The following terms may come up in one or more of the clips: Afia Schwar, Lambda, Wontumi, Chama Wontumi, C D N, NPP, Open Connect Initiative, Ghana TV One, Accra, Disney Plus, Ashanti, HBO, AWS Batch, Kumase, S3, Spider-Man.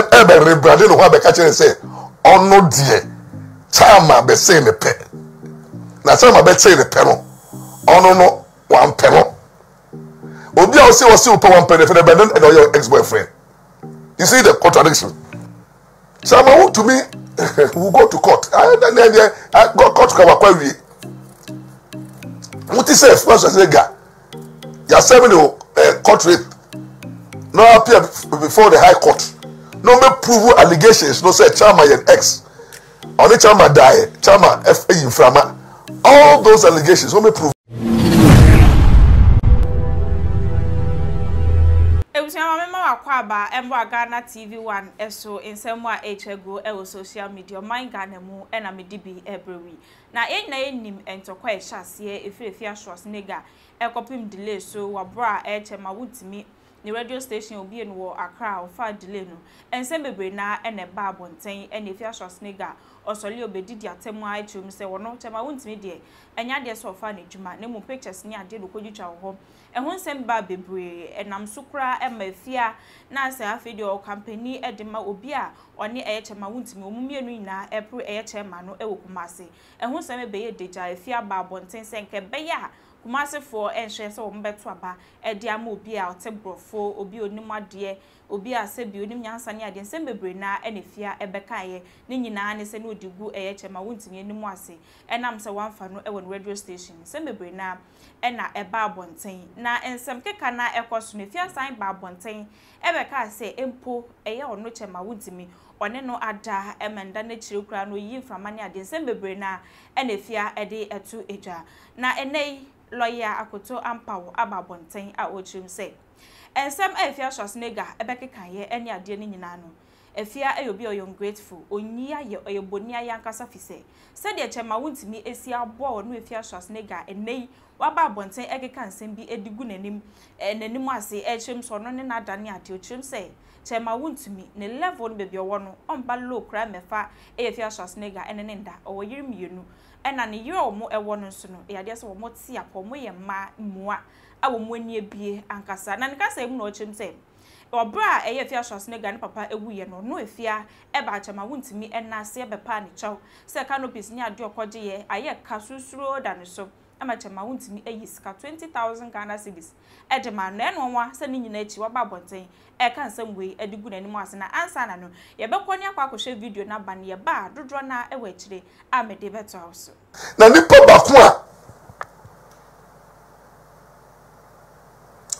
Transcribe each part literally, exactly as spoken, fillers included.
ebe rebranding no be catch say ono die chama be say ne pe na chama be say ne pe no ono no wan pe no obi a o say o say o pe wan pe dey be don your ex boyfriend. You see the contradiction. Chama who to me will go to court. I then I go court ka wa kwa wi what is safe first say guy you are serving the court rape. No appear before the high court. No make prove allegations. No say Chama and ex. Only Chama die. Chama F A inframa. All those allegations. No make prove. Ghana T V One so in some way H G O e social media mind Ghana mu e na me D B every week. Na e na e nim entokwa e chase e free free short nega e kopim delay so wa bra e Chama Wontumi ni radio station obi en wo Accra o fa delay no. Ense bebre na e na ba abonten e na free short nega osoli obedi di atemu ai chum se wono Chama Wontumi de enya de so fa na djuma ne mu pictures ni ade do kwodwitwa wo. E ho nsem ba bebre e nam so kra e mafia na se video company edema obi a one eye Chama Wontumi omumienu nyina epro eye Chama no ewo Kumase ehun seme beye deja efia ba bonten senke beya Kumase for enhwe se wo mbeto aba ede ama obi a otebrofo obi onimade obi a se bi onim nyansa ne ade nsem bebre na enefia ebekaye ne nyina ne se ne odigu eye Chama Wontumi enimu ase enam se wanfa no ewo radio station nsem bebre na ena eba bonten na ensem keka na ekoso ne fia san ba bonten ebeka se empo eye ono Chama Wontumi one no ada emenda ne chirukura no yi inframani ade nsem bebre na enefia ede etu eja na enei lawyer akoto ampawo ababonten a otrim se ensem efia shosnega ebeke kanye eni ade ni nyina no efia eyobi oyongrateful onyia ye oyebonia yankasa fise se de Chama Wontumi esi abo no efia shosnega enei wababonten ekeka nsem bi edigu nanim nanim ase ehrim so no ne nadane ade otrim se Chama Wontumi ne level bebe owo no omba low kra mefa efia shosnega enene nda owo yirmienu ena ne yero mo ewo no so no ya de se wo motia ko mo ye ma mua awo mo nie bie ankasa na nka se mu no chim se obra eye fia Shosnega ne papa ewuye no no efia e ba Chama Wontumi ena se bepa ne chaw se canopies ni ade okoje ye aye ka susuro da ne so ama Chama Wontumi eyi sika twenty thousand Ghana cedis e de ma na enwa se ni nyina chi wa ba bonten e ka nsam we edigu na ni mu asena ansa na no ye bekoni akwa akohwe video na ba ne ye ba dodro na e wa chire amede beto awso na ni pa ba ko a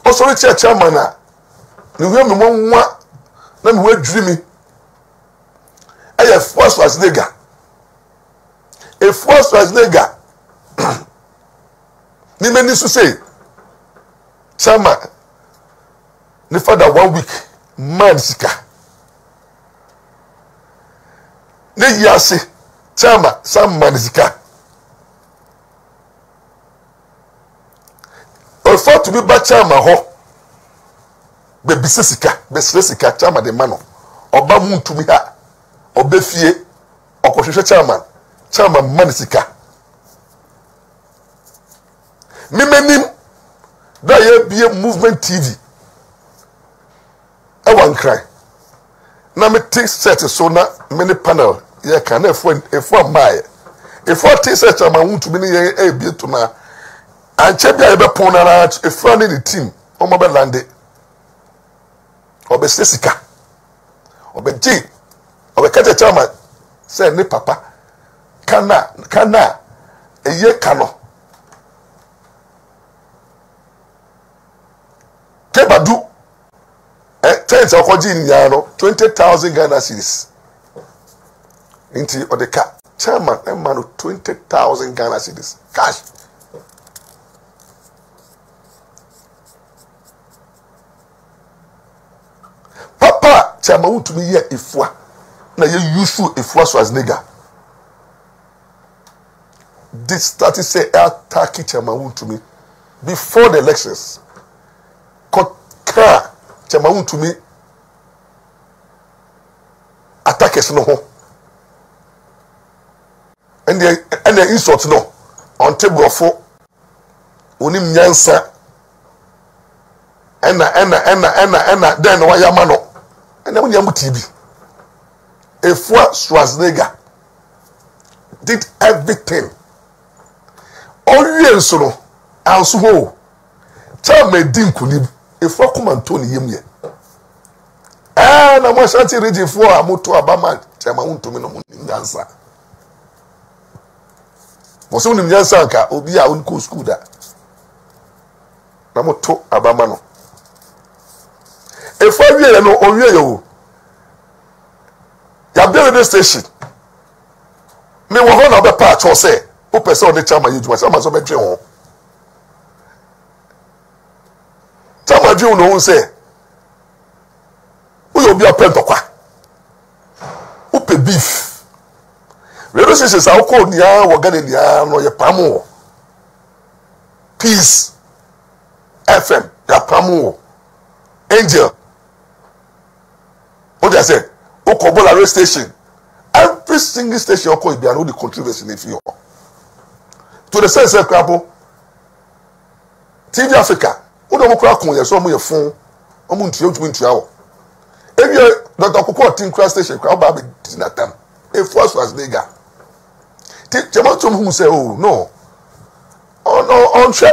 o so rechi Chama na ni we me nwa na me we dwiri mi e ye force was nega e force was nega ni meni so say Chama ni father one week man sika ni yase Chama some man sika or for to be ba Chama ho be bise sika be sire sika Chama de man oba Wontumi ha oba fie okohwehwe Chama Chama man sika Mimenim, there be a movement T V. I won't cry. Now me take such a so now many panel. Yeah, can if one if one buy, if one take such a man to many a be to now. And check the other pona out a friend in the team. On my lande, or be Sessica, or be G, or be Catcher Chama. Say ne papa, cana cana a year cano. Kebadu, eh, ten sakoji niano, twenty thousand Ghana cedis. Inti odeka, Chama emano twenty thousand Ghana cedis cash. Papa, Chama Wontumi ye ifwa, na ye useful ifwa swas nigga. This study say attacking Chama Wontumi before the elections. Kra Chama Wontumi attackers no ho and the and the insult no on table for onim nyansa and na and na and na and na then why yamano and na wonya mutibi Efua Schwarzenegger did everything. Only so I was whole. Tell me, Dinkulib, if I come and tell him yet. And I was actually ready for a motor about my own to me dancer. Was only in Yansanka, or be our own cool school that. Namoto Abamano. If I really know, or you are building the station. Me will run up a patch or say, who person the time I use was almost a bedroom. Tamajo no say, who will be a pentaqua? Who pay beef? Relations are called Nia, Wagania, or Yapamo. Peace F M, Yapamo. Angel. What did I say? Okobola rail station. Every single station you call it, they are the controversy in the to the sense of Crabble. T V Africa. Who don't crack on your son with your phone? I'm going to you to win to hour. If you're not a cocoa team crash station, crowd baby did not them. A force was nigger. Take Jamotum who say, oh no. Oh no, on track.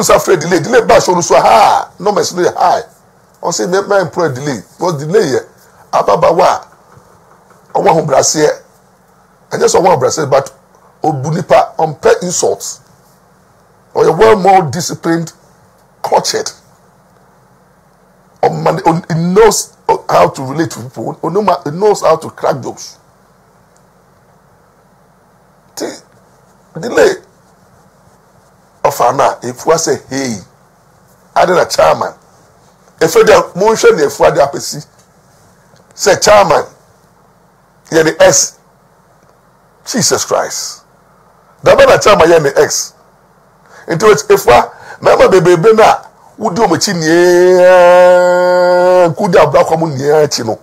Afraid delay, delay bash on so high, no mess no high. On say, make my employer delay, what delay? Ababawa, I want to brassier. I just want to brassier, but Obunipa on pet insults or a well more disciplined, cultured, or man, it knows how to relate to people, or no man, it knows how to crack jokes. Delay. If we say hey, I don't a chairman. If we don't mention the if we don't appreciate, say chairman, you the X. Jesus Christ, that man a chairman you the X. Into which if we, remember baby baby na, we do much in here, we do black woman here, chino,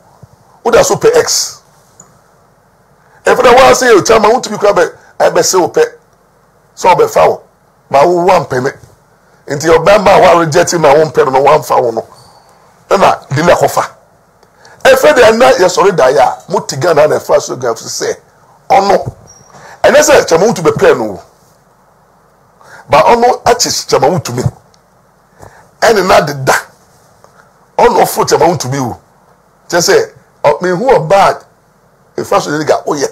we do super X. If we don't say chairman, we to be called I be say we so be foul. But one penny into your bamba while rejecting my own penny, one found no. And I did not offer. If they are not yes already, I are Mutigan and a first girl to say, oh no. And as I chamu to be penal, but oh no, arches chamu to me. And another da. Oh no, foot chamu to be. Just say, of me who are bad. If I should get, oh yeah.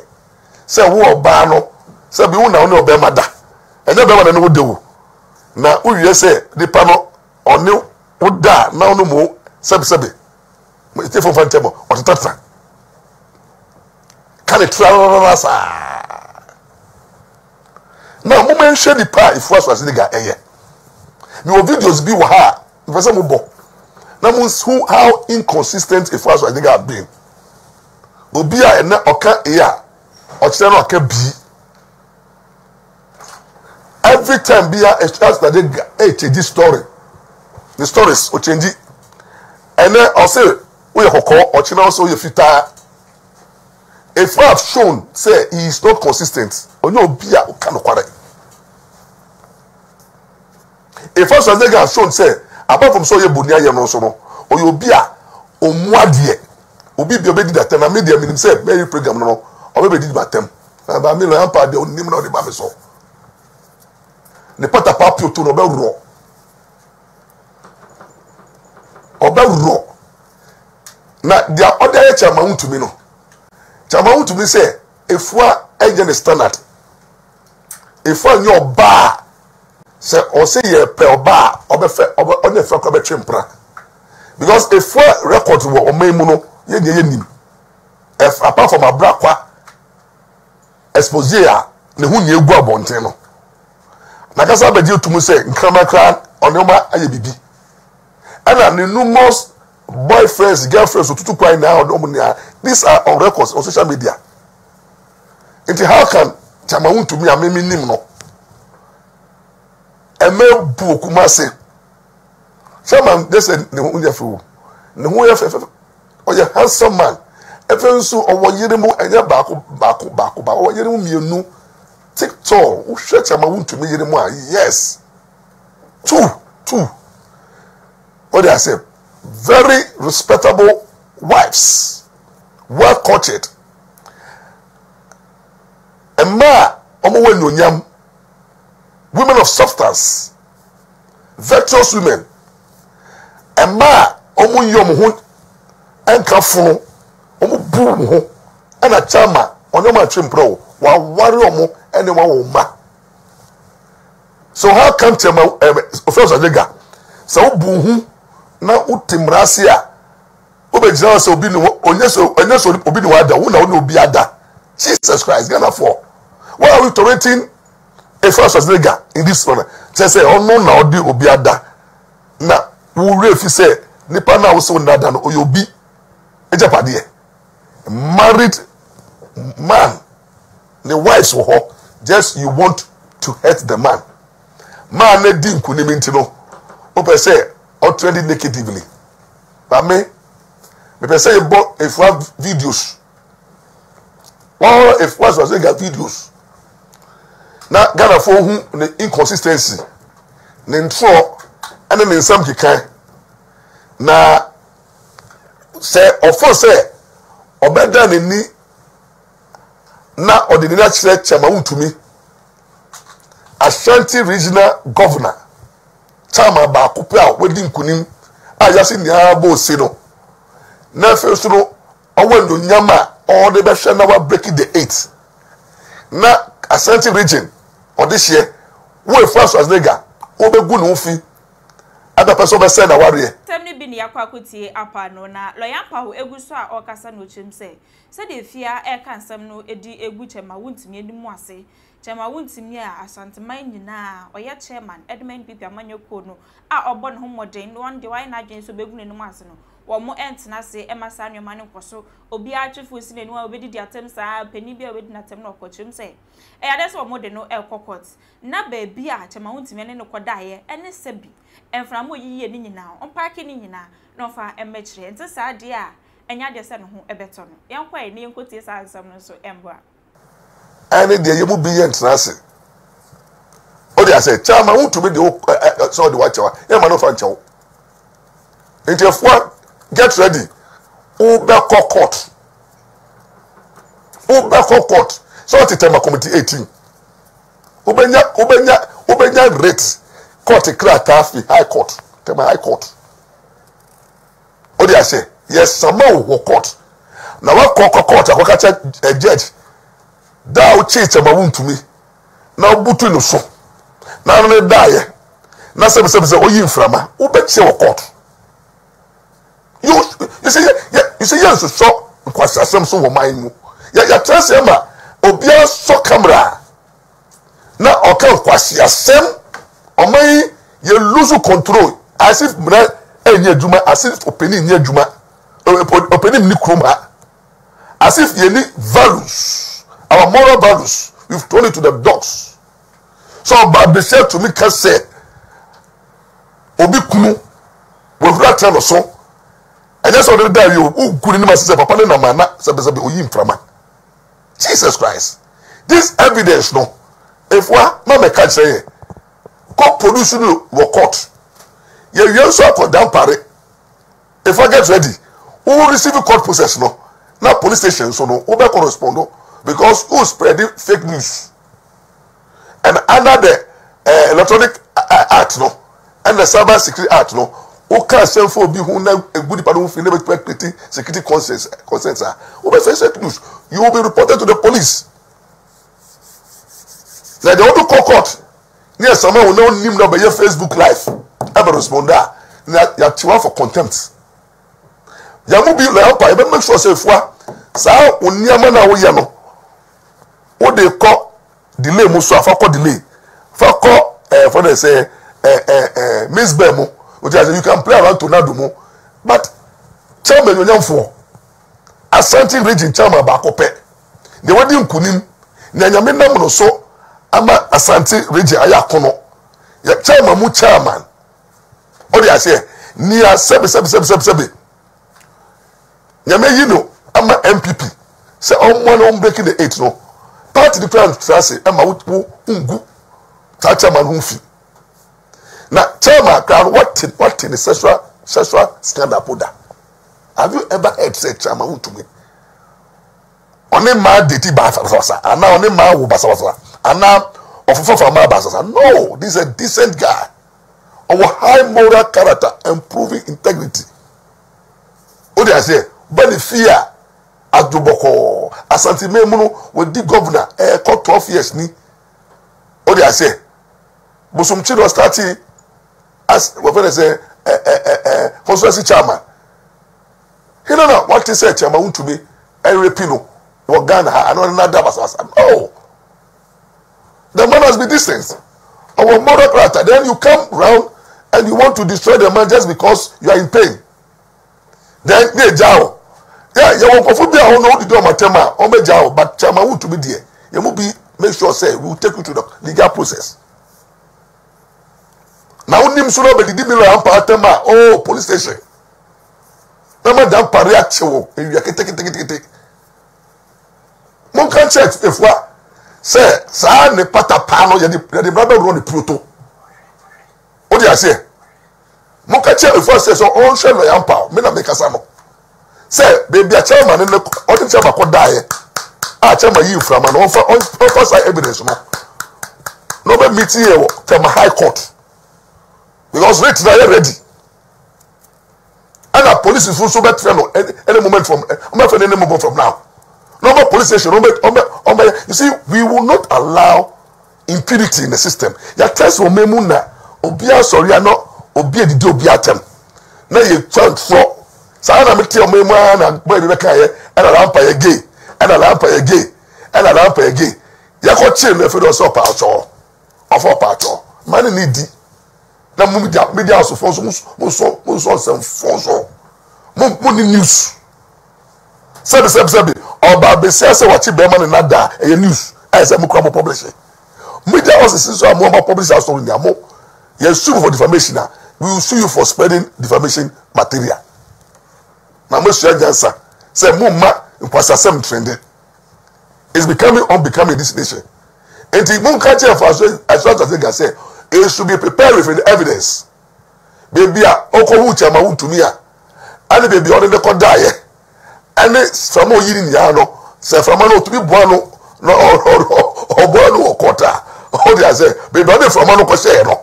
Say, who are bad no. Say, be one no be mother. And then I know do. Now, who you say the panel or new would die now no more, sub sub. But it's different from Fantemo or the Tatra. Can it travel? Now, who mentioned the pie if was the guy? Your videos be what? If I say, now, how inconsistent if was the guy being? Obia and not Oka Ea or Channel can be. Every time be a chance that they hey, change this story. The stories will change it. And then I'll say, we are or China also you fita. If I have shown, say he is not consistent, or no beer can quarrel. If I as they have shown, say, apart from so you bunya no so no, or you beer or mwadie, or be obedi that time I made them himself, very program no, or maybe did my them. And I mean I am part the only name of the Bamiso. Ne pas ta papio to no be ro. Obe ro. Na dia order chama Wontumi no. Chama Wontumi say efua eje the standard. Efua nyo oba. Say o say ye pe oba, obe fe obe onye fe ko be twempra. Because efua record wo oman mu no, ye ye nim. If apart from abrakwa exposure ne hu nye egu abonten no. Nakasa bedi otumu se nkrama kra onoma ayebibi. Ana ni numerous boyfriends, girlfriends otutu kwa ina odomunia. These are on records on social media. Enti how can Chama Wontumi amemi nim no? Eme bu okumase. Chama they say ne ho yefe wo. Ne ho yefe fefe. Oya handsome man. Efe nso owo yeremu enya baako baako baako ba owo yeremu mienu. TikTok, who shakes a moon to me anymore? Yes, two, two. What did I say? Very respectable wife. wives, well cultured. Emma, women of substance, virtuous women. Emma, omu yom hun, enkafunu, omu boom hun, ena chama, onyoma chimpro, wa wari omu, ene wa oma. So how come chama, ofeos adega, sa u boom hun, na u timrasia, ube jina se obini, onyeso, onyeso obini wada, una unu obiada. Jesus Christ, Ghana for. Why are we tolerating a false adega in this manner? They say, oh no, na odi obiada, na. If you say, Nipana also Nadan or Yobi, a Japadi, married man, the wives were just you want to hurt the man. Man, let him couldn't mean to know. Open say, or trending negatively. But me, if I say, if I have videos, or if I was saying, I have videos. Now, Ghana for whom the inconsistency, then for. And then in some kind, now say or for say or better than me now or the natural chairman to me Ashanti regional governor chairman by Kupia wedding kunim I just in the Arabo Sino now first of all I went to Nyama or the best now breaking the eight now Ashanti region or this year we first as nigga obegunufi. Ada person be say na warrior. Temni bi na yakwa kwotie apa no na loyampa ho eguso a okasa no chim say. Say de fia e ka nsam no edi egu chema Wontumi animu ase. Chema Wontumi a asanteman nyina oya chairman Edmund Bibi amanyoko no a obo ne ho modern no one de why na adwen so begu ne nimu ase no. Wo mo entena se e masa nwoma ne koso obi a twefo si ne niwa obedi di atem saa pani bi a obedi na tem na okochim say. E ya de so mo de no e kokot. Na ba bi a Chema Wontumi ne ne kodaye ene sebi. Enframu yiye ni nyina on parki ni nyina no fa emechire nti saa de a enya de se no ho ebeto no yenkwa ni yenkoti saa ansam no so emboa ani de yemu bi ye ntrase o de ase Chama Wontumi de so de wachewa e ma no fa nchewo nti efwa get ready o be kokot o be kokot so ti tema committee eighteen o benya o benya o benya rate court a crack high court. Tell my high court. What did I say? Yes, some more court. Now what court court I catch a judge. That will change my wound to me. Now but no so. Now no die. Now say say say oyin frama. Who bet say court? You you say you say yes so because some so mind no. Ya ya tell say ma obia so camera. Now okay kwasi asem Omai, you lose control. As if Mra, eh, Juma, as if opening near Juma, opening new Kroma. As if you need values, our moral values, we've thrown it to the dogs. So, but they said to me, can say, Obi Kunu, we've not tell us so. And that's all the day you couldn't say, Papa, no, man, said, Oyim Frama. Jesus Christ. This evidence, no. If what, Mama can't say. Court production will court. You also have down parry. If I get ready, who will receive court process no? Now police station so no, who will correspond no? Because who spread fake news? And under the uh, electronic uh, act no, and the cyber security act no, who can send for be who now a good people who never creating security consents consents are who will face fake news. You will be reported to the police. Now they want to call court. Yes, someone will not name number your Facebook live. Ever responder, you are too for contempt. You are moving like a make sure say for so we near man we yano. What they call delay, muso for call delay. For call, for they say, eh eh eh, Miss Bemo. You can play around to Nadumo, but Chama you know for. As something raging Chama bakope. They want him kunim. They are men no so. Ama Asante Reji Ayakono. Ya chama mu chairman. Odi ase ni a sebe sebe sebe sebe sebe. Nyame yi no ama M P P. Say on one on breaking the eight no. Party the plan say ama wo ungu. Ta chairman hu fi. Na chairman crowd what what in the sexual sexual scandal poda. Have you ever heard such a man to me? Only man did it by Sasa, and now only man will pass Sasa, and now of for man pass Sasa. No, this is a decent guy. Our high moral character, improving integrity. What do I say? But fear, as do boko, as anti-memo with the governor, eh, court twelve years ni. What do I say? But some children starting as what they say, eh, eh, eh, eh, for social chairman. He don't know what he said. Chairman Wontumi, every Pino, what Ghana, and all another was. Oh, the man must be decent. Our moral character. Then you come round and you want to destroy the man just because you are in pain. Then they jaw. Yeah, you won't confuse me. I don't know what to do on my tema. On my jaw, but Chairman Wontumi there. You must be make sure say we will take you to the legal process. Now, Nim Suro, but the Dimilo Ampa Tema, oh, police station. Remember that Pariacho, if you can take it, take it, take it, take it. Monkan church, if what? Say, San Nepata Pano, you're the brother of the Pluto. What do you say? Monkan church, if what says, so all shall be Ampa, Mina make a samo. Say, baby, a chairman in the audience of a die. I tell my you from an offer on purpose evidence. Nobody meets here from a high court. Because rates are ready. And the police is full so bad any, any moment from any moment from now. No more police station. No more, no more, no more. You see, we will not allow impurity in the system. Your test will make money. Obia sorry, I know. Obia did obia them. Now you turn for. So I am making your money and buy the record. And I am paying gay. And I am paying gay. And I am paying gay. You can't change the federal support or our part or money need. Now, media, media, so for some, for some, for some, for some, money news. Sabi, sabi, sabi. Or baby, say, say, watch it, be man, and not that. And news. I say, I'm going to publish it. Media also says, I'm going to publish our story. I'm going to sue you for defamation. We will sue you for spreading defamation material. Now, Mister Jansa, say, "Mum, ma, it was a same trend. It's becoming unbecoming this nation. And the moon catcher for as well as they can say." It should be prepared with the evidence. Baby, Oko Wucha Mawu to me. And the baby on the court die. And some more year in Yano, say from Mano to be Buano, no, or Buano or Cota. Oh, they say, baby, on the from Mano Cosero.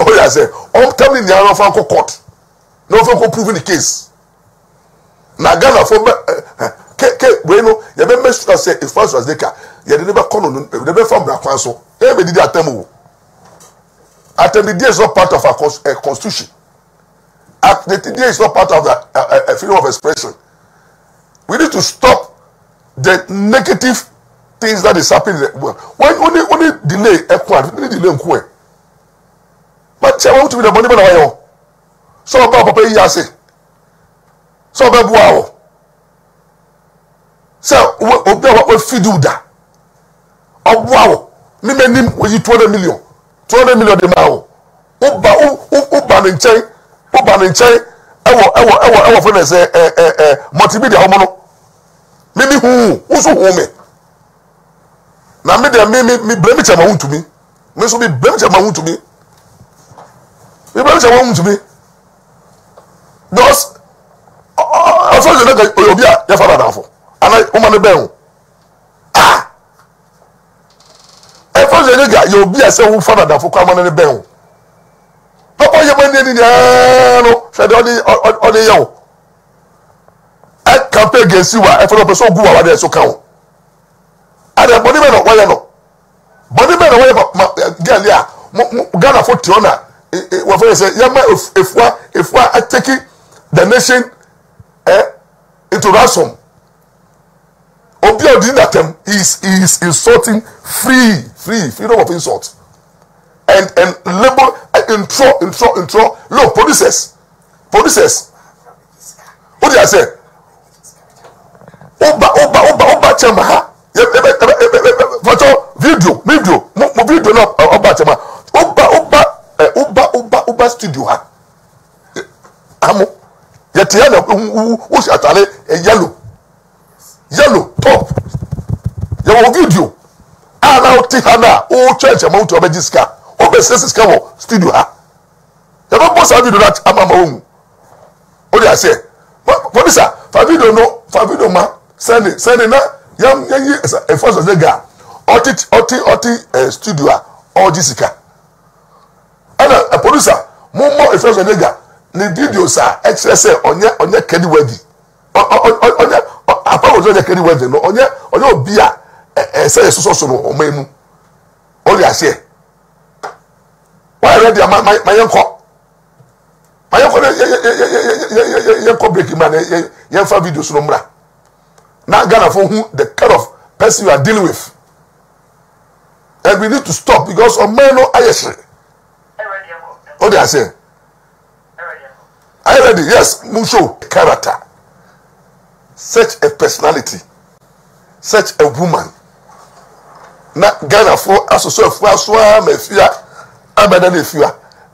Oh, they say, I'm telling Yano from court. No, for proving the case. Nagana for K. Bueno, you have been say, if first was Deca, you had never called on the never from Black Council. Everybody did that time. The D is not part of our constitution. The D is not part of the uh, uh, freedom of expression. We need to stop the negative things that is happening. When only only delay only delay unquote. But I want to be the money man away. So about Papa Yase. So about wow. So we feed you that. Oh wow. Me me when you twenty million. twenty million de mao. Oba oba nche, oba nche. Ewo ewo ewo ewo fun ese eh eh eh multimedia omo no. Mimi hu, uso hu me. Na me de me me blame Chairman Wontumi. Me so me blame Chairman Wontumi. Me blame Chairman Wontumi. Those I feel you like obi a ya fara danfo. Ana o ma ne ben o. Ah. You'll be a seven father for common and a bell. Papa, you went in the yellow, said only on the yellow. I can't pay against you. I follow so good over there, so count. I don't believe it. Why not? But the man away about Gallia, Ghana for Tiona. If what if what I take it, the nation into ransom. Obia Dinatem is is insulting free, free, freedom of insult. And and label and intro, intro, intro. Look, producers. Producers. What did I say? Oba, oba, oba, oba chamaha. Video, video, video no oba chama. Oba, oba, oba, oba, oba studio ha. Amo. Yetiana who shall tell a yellow. Yellow top. You will video. And now Tihana, oh church amount to Obediska. Obesis Camo, studio. You don't boss have you do that among my own. What did I say? What, what is that? Favido no, Favido ma, send it, send it now. Yam, yam, yam, a force of the guy. Oti, oti, oti, studio, or Jessica. And a producer, more, more, a force of the guy. The video, sir, X S L, on your, on your candy wedding. On your, on your candy wedding, on your, on your beer, and say, so, so, so, or memu. Only I say. Why I read my uncle? My uncle, you're breaking my name, you're for videos, Lombra. Now, Ghana, for whom the kind of person you are dealing with. And we need to stop because of my no ayeshe. What did I say? Are you ready? Yes, Musho. Character. Such a personality. Such a woman. Now, Ghana, for us, so far, so I'm a fear. I'm a fear.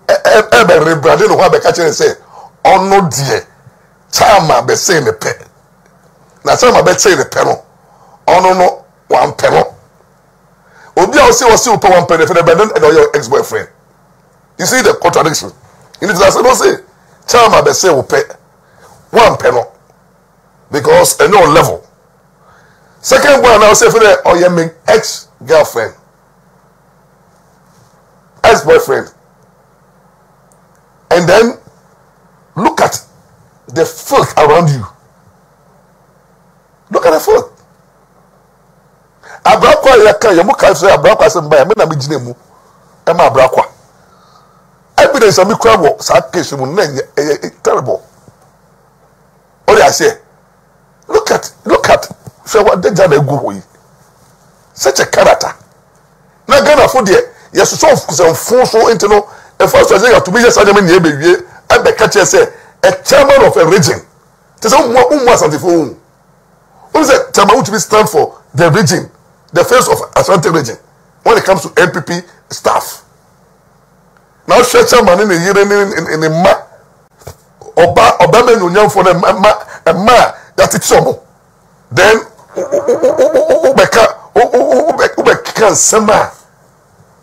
Ebe rebranding no be catch say ono die chama be say ne pe na chama be say ne pe no ono no wan pe no obi a o say o say o pe wan pe ne fe na your ex boyfriend. You see the contradiction in it. Say no say chama be say o pe wan pe no because at no level. Second one now say for the oyemi ex girlfriend ex boyfriend. And then look at the filth around you. Look at the filth. Abrakwa yaka yamuka say abrakwa sembaya me na megine mu. E ma abrakwa. Evidence am ikwa wo sa case mu na terrible. What I say? Look at look at so what the jada egu hoyi. Such a character. Na Ghana for there yeso so so so into no. And first, I say, to be just a man, you be I be catch say a chairman of a region. There's a woman who was on the phone. Who is a chairman who stand for the region, the face of Ashanti region, when it comes to M P P staff. Now, share chairman in the year in the ma Oba Obama Union for the ma that it's some. Then, Ubeka can't sema.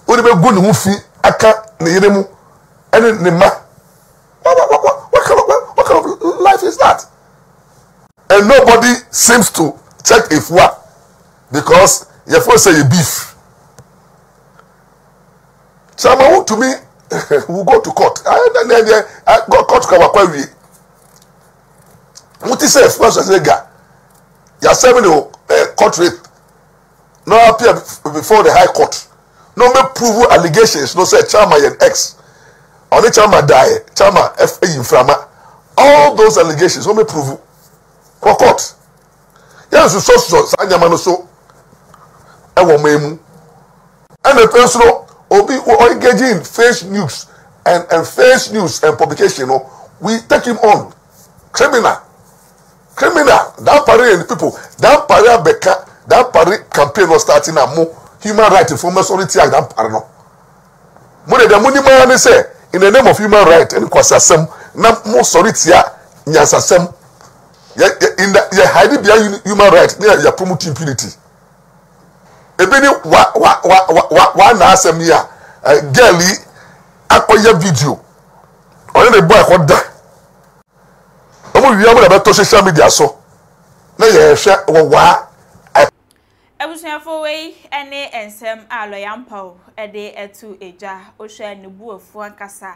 Uribe Gun Mufi Aka. And the man, what kind of life is that? And nobody seems to check if what, because your first say you beef. Someone to me will go to court. I got court to come up with me. What is it? First, I say, guy, you're serving the court rate. No appear before the high court. No me prove allegations, no say Chama and X. Only Chama die, Chama F A inframa. All those allegations, no me prove. Kwa court. Yes, you so so Sanyamano so Ewo Memu. And the person Obi will engage in fake news and, and fake news and publication. No, we take him on. Criminal. Criminal. That party and people. That party beka that party campaign was starting at more. Human rights and former solidity act and parano. Mune de muni mayane say, in the name of human rights, and kwasasem, na mo solidity nyasasem. In the ye hiding behind human rights, they are promoting impunity. Ebeni wa wa wa wa wa na asem ya girli akoye video. Oye ne boy akoda. Omo wi amuna be to social media so. Na ye hwe wo wa Awusuafowei ene ensem aloyampo ede etu eja ohwe nebuafu ankasa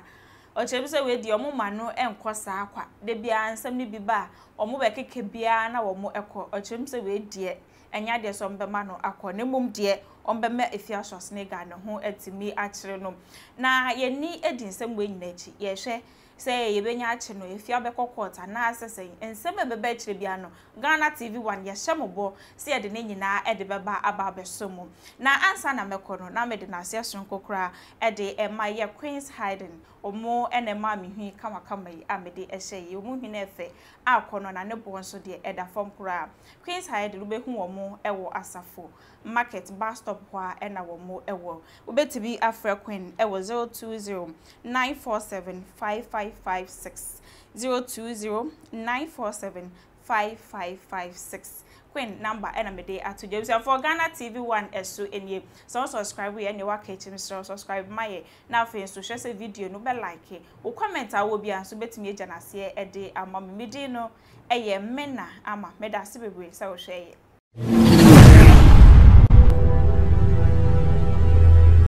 ochebise we di omuma no enkosa akwa de bia nsem ni biba omo bekeke bia na omo ekọ ochebise we die enya de so mbema no akọ nemum die ombema efiasos ne ga ne ho etimi akire no na yeni edi nsem we nyinachi yehwe say ye benya ache no efia bekokota na asese ensem ebebe chire bia no Ghana T V One ye hyemobo se ye de ne nyina e de beba aba besomo na ansa na mekono na me de na se sonkokura e de emaye Queen's Hiding omo ene ma mehwi kama kama yi amede ehye ye omo hwene efe akono na ne bo nso de e da form kura Queen's Hiding ube hu omo ewo asafo market bus stop kwa ena omo ewo ubetibi afra Queen ewo zero two zero nine four seven five five five six zero two zero nine four seven five five five six. Queen number and I'm a day at two James and for Ghana T V One as so in you. So subscribe we and you work kitchen so subscribe my now for you to share a video no bell like it. Or comment I will be and so bet me and I see a day and mommy me dino a mena ama meda sibi so share.